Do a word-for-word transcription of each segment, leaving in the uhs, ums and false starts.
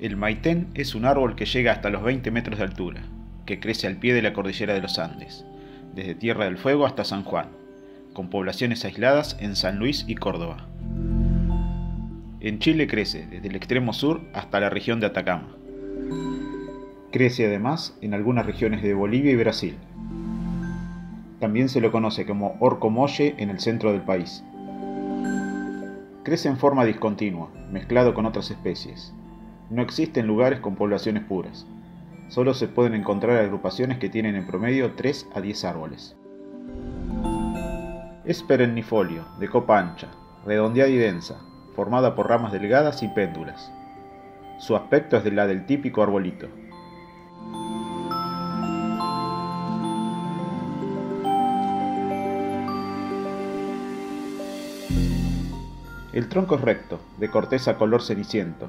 El maitén es un árbol que llega hasta los veinte metros de altura, que crece al pie de la cordillera de los Andes, desde Tierra del Fuego hasta San Juan, con poblaciones aisladas en San Luis y Córdoba. En Chile crece desde el extremo sur hasta la región de Atacama. Crece además en algunas regiones de Bolivia y Brasil. También se lo conoce como orco molle en el centro del país. Crece en forma discontinua, mezclado con otras especies. No existen lugares con poblaciones puras. Solo se pueden encontrar agrupaciones que tienen en promedio tres a diez árboles. Es perennifolio, de copa ancha, redondeada y densa, formada por ramas delgadas y péndulas. Su aspecto es de la del típico arbolito. El tronco es recto, de corteza color ceniciento,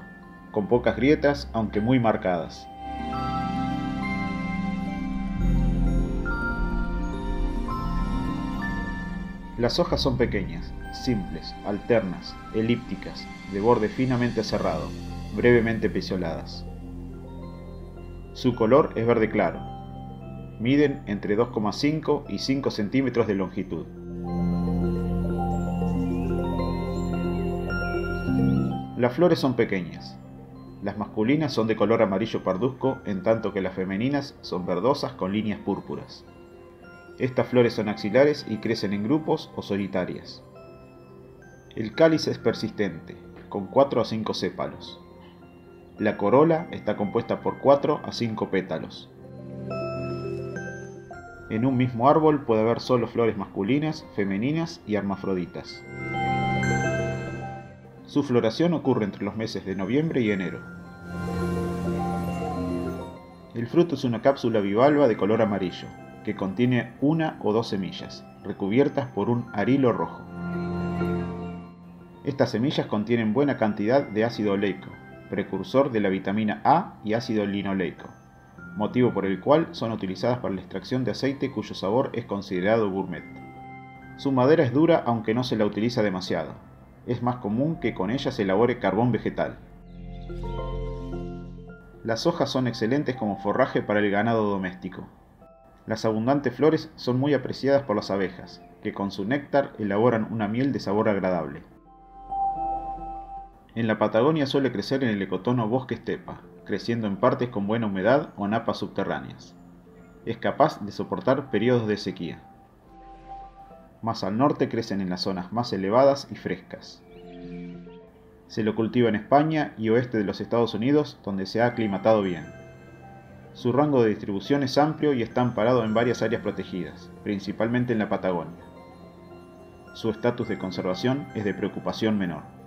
con pocas grietas, aunque muy marcadas. Las hojas son pequeñas, simples, alternas, elípticas, de borde finamente aserrado, brevemente pecioladas. Su color es verde claro. Miden entre dos coma cinco y cinco centímetros de longitud. Las flores son pequeñas. Las masculinas son de color amarillo parduzco, en tanto que las femeninas son verdosas con líneas púrpuras. Estas flores son axilares y crecen en grupos o solitarias. El cáliz es persistente, con cuatro a cinco sépalos. La corola está compuesta por cuatro a cinco pétalos. En un mismo árbol puede haber solo flores masculinas, femeninas y hermafroditas. Su floración ocurre entre los meses de noviembre y enero. El fruto es una cápsula bivalva de color amarillo, que contiene una o dos semillas, recubiertas por un arilo rojo. Estas semillas contienen buena cantidad de ácido oleico, precursor de la vitamina A y ácido linoleico, motivo por el cual son utilizadas para la extracción de aceite cuyo sabor es considerado gourmet. Su madera es dura aunque no se la utiliza demasiado. Es más común que con ella se elabore carbón vegetal. Las hojas son excelentes como forraje para el ganado doméstico. Las abundantes flores son muy apreciadas por las abejas, que con su néctar elaboran una miel de sabor agradable. En la Patagonia suele crecer en el ecotono bosque estepa, creciendo en partes con buena humedad o napas subterráneas. Es capaz de soportar periodos de sequía. Más al norte crecen en las zonas más elevadas y frescas. Se lo cultiva en España y oeste de los Estados Unidos, donde se ha aclimatado bien. Su rango de distribución es amplio y está amparado en varias áreas protegidas, principalmente en la Patagonia. Su estatus de conservación es de preocupación menor.